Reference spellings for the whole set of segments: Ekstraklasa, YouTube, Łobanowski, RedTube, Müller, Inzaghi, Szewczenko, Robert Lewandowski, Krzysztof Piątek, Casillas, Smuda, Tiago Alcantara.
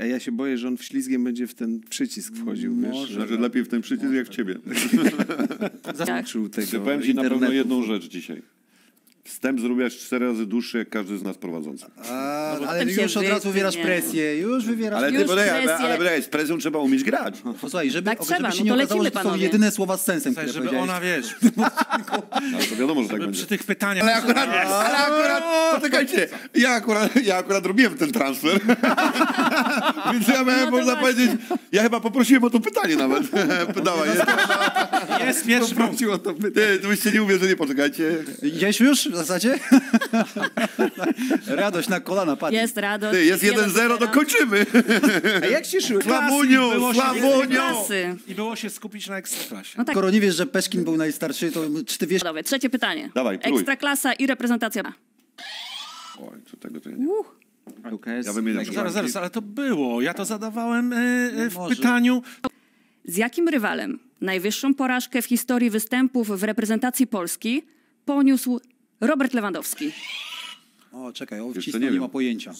A ja się boję, że on wślizgiem będzie w ten przycisk wchodził, wiesz? Znaczy lepiej w ten przycisk, jak w ciebie. Zaznaczył tego internetu. Powiem ci na pewno jedną rzecz dzisiaj. Wstęp zrobiłeś 4 razy dłuższy, jak każdy z nas prowadzący. A, no, ale już od razu wywierasz presję. Już wywierasz presję. Ale z presją trzeba umieć grać. Posłuchaj, żeby, tak trzeba, żeby się nie okazało, że to są jedyne słowa z sensem, które żeby ona, wiesz... No, to wiadomo, że tak będzie. Przy tych pytaniach... Ale akurat... Poczekajcie, ja akurat robiłem ten transfer. Więc ja miałem, można powiedzieć... Ja chyba poprosiłem o to pytanie nawet. Dawaj. Jest pierwszy. Poprosił o to pytanie. To byście nie uwierzyli, poczekajcie. Już w zasadzie? Radość na kolana padnie. Jest radość. Ty, jest 1-0, to kończymy. A jak się szły? I było się skupić na Ekstraklasie. No tak. Skoro nie wiesz, że Peszkin był najstarszy, to czy ty wiesz? Trzecie pytanie. Dawaj, Ekstraklasa i reprezentacja. Oj, co tego to nie... Ja zaraz, ale to było. Ja to zadawałem w pytaniu. Z jakim rywalem najwyższą porażkę w historii występów w reprezentacji Polski poniósł Robert Lewandowski? O, czekaj, o wcisku nie ma pojęcia.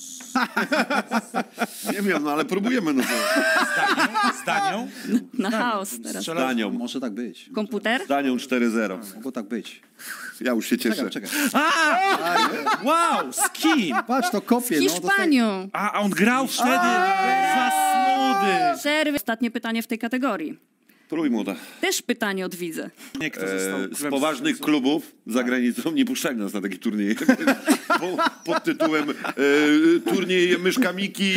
Nie wiem, no ale próbujemy. No to. Zdanią? Na chaos teraz. Zdanią. Może tak być. Komputer? Zdanią 4-0. Mogło tak być. Ja już się cieszę. Czekaj. Wow, z kim? Patrz, to kopie. Z Hiszpanią. No, a on grał wtedy za Smudy. Przerwy. Ostatnie pytanie w tej kategorii. Trójmłoda. Też pytanie od widza. Z poważnych klubów za granicą nie puszczali nas na taki turniej. Pod tytułem turniej myszka Miki,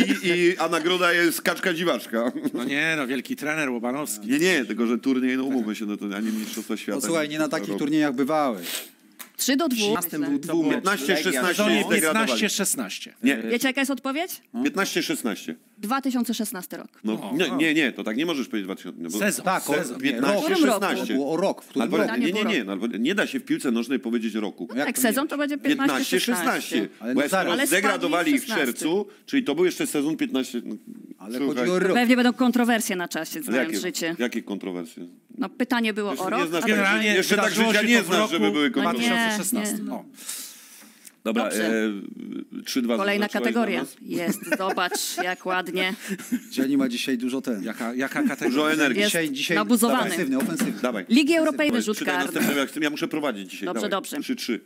a nagroda jest kaczka dziwaczka. No nie, no wielki trener Łobanowski. Nie, tylko że turniej, no umówmy się, no to ani mistrzostwa świata. No słuchaj, nie na takich turniejach bywałeś. 3-2. 15-16. Wiecie, jaka jest odpowiedź? 15-16. 2016 rok. No, nie, to tak nie możesz powiedzieć 2016. Sezon. Tak, sezon. 15-16. O rok, w którym roku. Nie da się w piłce nożnej powiedzieć roku. No tak, sezon to będzie 15-16. Bo zaraz zdegradowali ich w czerwcu, czyli to był jeszcze sezon 15... Ale chodzi o rok. Pewnie będą kontrowersje na czasie, znając życie. Jakie kontrowersje? No pytanie było o rok. Jeszcze tak życia nie znasz, żeby były kontrowersje. 2016. No. Dobra, 3-2. Kolejna kategoria. Jest, zobacz, jak ładnie. Dzień ma dzisiaj dużo ten. Jaka kategoria? Dużo energii. Dzisiaj nabuzowany. Ofensywny, ofensywny. Ligi Europejskiej rzut karny. Ja muszę prowadzić dzisiaj. Dobrze. 3-3.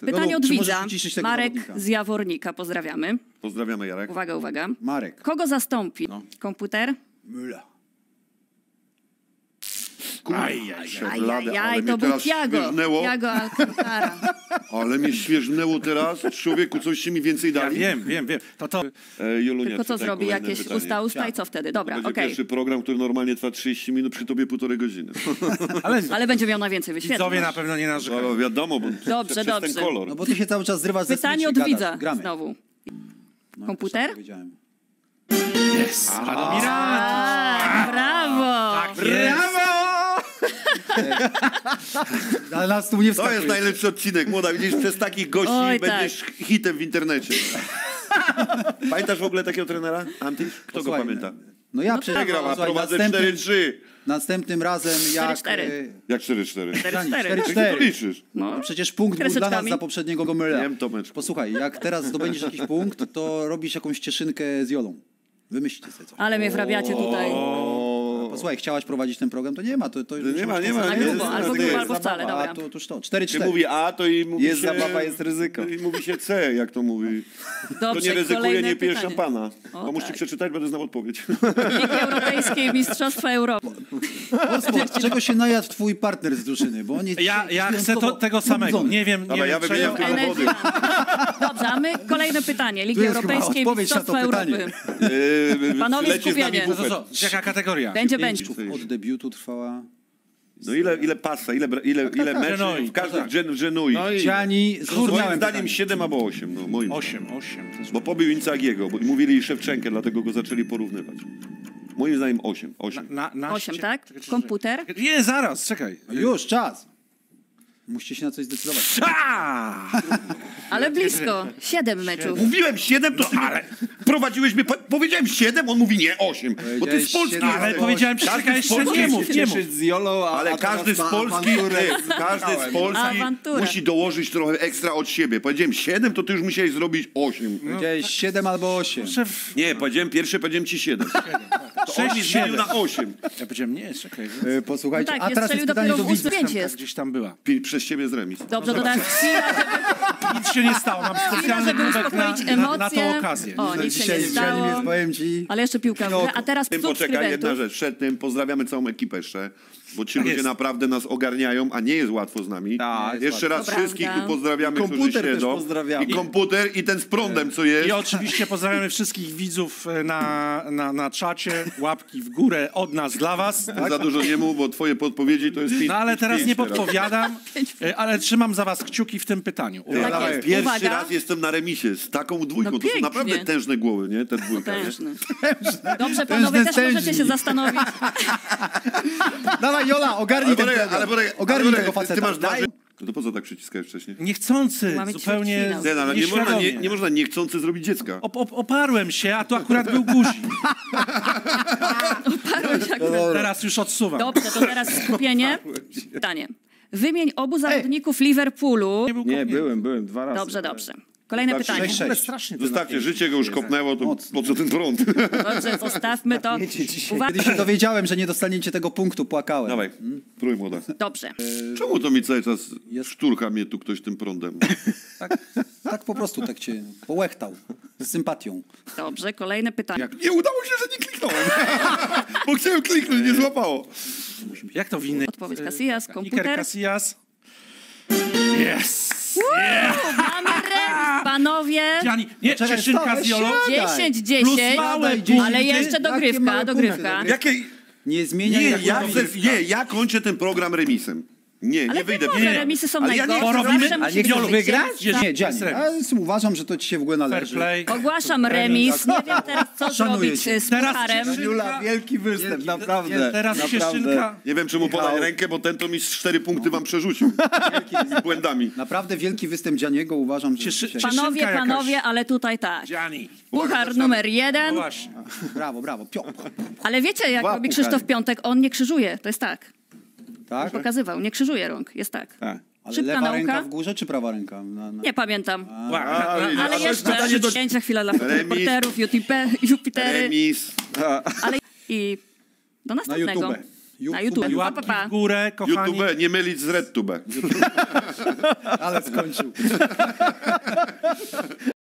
Pytanie od widza. Marek z Jawornika, pozdrawiamy. Pozdrawiamy, Jarek. Uwaga. Marek. Kogo zastąpi? Komputer? Müller. Aj, to był Tiago Alcantara. Ale mnie świeżnęło teraz. Człowieku, coś się mi więcej dali. Ja wiem. Jolunia, tylko co zrobi? Jakieś pytanie. usta i co wtedy? Dobra, okej. Pierwszy program, który normalnie trwa 30 minut, przy tobie 1,5 godziny. Ale będzie miał na więcej wyświetleń. Widzowie na pewno nie narzekają. No, wiadomo, bo dobrze. Ten kolor. No bo ty się cały czas zrywasz ze pytanie od widza znowu. Komputer? Jest. Brawo! Ale nas tu nie wskakuje. To jest najlepszy odcinek, młoda. Widzisz, przez takich gości będziesz hitem w internecie. Pamiętasz w ogóle takiego trenera? Antyś? Kto go pamięta? No ja przegrałem, prowadzę 4-3. Następnym razem jak... 4-4. Jak 4-4? 4-4. Jak to liczysz? No przecież punkt był dla nas za poprzedniego Müllera. Wiem, Tomeczku. Posłuchaj, jak teraz zdobędziesz jakiś punkt, to robisz jakąś cieszynkę z Jolą. Wymyślcie sobie coś. Ale mnie wrabiacie tutaj. Słuchaj, chciałaś prowadzić ten program, to nie ma. To już nie ma. Albo grubo, albo wcale, dobra. Otóż to, 4-4. Mówi A, to i mówi jest zabawa, jest ryzyko. I mówi się C, jak to mówi. Dobrze, to nie ryzykuje, nie pije szampana. To musisz przeczytać, będę znał odpowiedź. Ligi Europejskiej, Mistrzostwa Europy. Czego się najadł twój partner z drużyny? Bo oni ja chcę tego samego. Nie wiem, nie wiem. Dobrze, a my kolejne pytanie. Ligi Europejskiej, Mistrzostwa Europy. Panowie, skupienie. Jaka kategoria? Od debiutu trwała... No ile pasa, ile meczów w każdym Genui. No i Gianni, moim zdaniem 7 albo 8. No, moim 8. Bo pobił Inzagiego, bo mówili Szewczenkę, dlatego go zaczęli porównywać. Moim zdaniem 8. 8, tak? Komputer? Nie, zaraz, czekaj. Już, czas. Musicie się na coś zdecydować. Ale blisko. 7 meczów. Mówiłem 7, to no, ale prowadziłeś mnie... Powiedziałem 7, on mówi nie 8. Bo ty z Polski... Ale powiedziałem, że jeszcze nie mów. Ale każdy z Polski... Każdy z Polski musi dołożyć trochę ekstra od siebie. Powiedziałem 7, to ty już musiałeś zrobić 8. Powiedziałeś 7 albo 8. Nie, powiedziałem pierwszy, powiedziałem ci 7. 6 na 8. Ja powiedziałem, nie, czekaj. Posłuchajcie, a teraz jest pytanie do widzów. Gdzieś tam była. Przez ciebie z remis. Dobrze, to tak. Nic się nie stało. Mam specjalny numer na tą okazję. O, nic się nie stało. Ale jeszcze piłka. A teraz poczekaj, jedna rzecz. Przed tym pozdrawiamy całą ekipę jeszcze, bo ci ludzie naprawdę nas ogarniają, a nie jest łatwo z nami. Jeszcze raz wszystkich tu pozdrawiamy, którzy siedzą. I komputer, i ten z prądem, co jest. I oczywiście pozdrawiamy wszystkich widzów na czacie. Łapki w górę od nas dla was. Za dużo nie mów, bo twoje podpowiedzi to jest 5. No ale teraz nie podpowiadam, ale trzymam za was kciuki w tym pytaniu. Tak pierwszy raz jestem na remisie z taką dwójką. No to są naprawdę tężne głowy, nie? Te dwójka. Tężne. Tężne. Dobrze, panowie, tężne, też możecie się zastanowić. Dawaj, Jola, ogarnij tego faceta. Ogarnij tego faceta. Ty masz to po co tak przyciskałeś wcześniej? Niechcący, zupełnie nie można niechcący zrobić dziecka. Oparłem się, a to akurat był guzik. Teraz już odsuwam. Dobrze, to teraz skupienie. Pytanie. Wymień obu zawodników Liverpoolu. Nie, byłem 2 razy. Dobrze, dobrze. Kolejne pytanie. Zostawcie, życie go już kopnęło, to po co ten prąd? Dobrze, zostawmy to. Kiedy się dowiedziałem, że nie dostaniecie tego punktu, płakałem. Dawaj, próbuj młoda. Dobrze. Czemu to mi cały czas szturka mnie tu ktoś tym prądem? Tak po prostu tak cię połechtał. Z sympatią. Dobrze, kolejne pytanie. Nie udało się, że nie kliknąłem. Bo chciałem kliknąć, nie złapało. Jak to winny? Odpowiedź Casillas, komputer. Casillas. Yes! Mamy ręk, panowie. Nie, Czeszynka z Jolą. 10-10, ale jeszcze dogrywka. Jakiej? Nie zmieniaj. Ja kończę ten program remisem. Nie wyjdę. Remisy są najgorsze. A nie chcesz wygrać? Nie, Gianni. Uważam, że to ci się w ogóle należy. Ogłaszam remis. Nie wiem teraz, co zrobić z pucharem. Jula, wielki występ, naprawdę. Teraz Szewczenka. Nie wiem, czemu podać rękę, bo ten to mi 4 punkty wam przerzucił. Z błędami. Naprawdę wielki występ Gianniego, uważam, że... Panowie, ale tutaj tak. Puchar numer 1. Brawo. Ale wiecie, jak robi Krzysztof Piątek, on nie krzyżuje. To jest tak. Tak? Pokazywał, nie krzyżuje rąk, jest tak. Ale lewa ręka w górze czy prawa ręka? Nie pamiętam. Ale jeszcze zdjęcia chwila dla reporterów, Jupitery. I do następnego. Na YouTube. Łapki w górę, kochani. YouTube, nie mylić z RedTube. Ale skończył.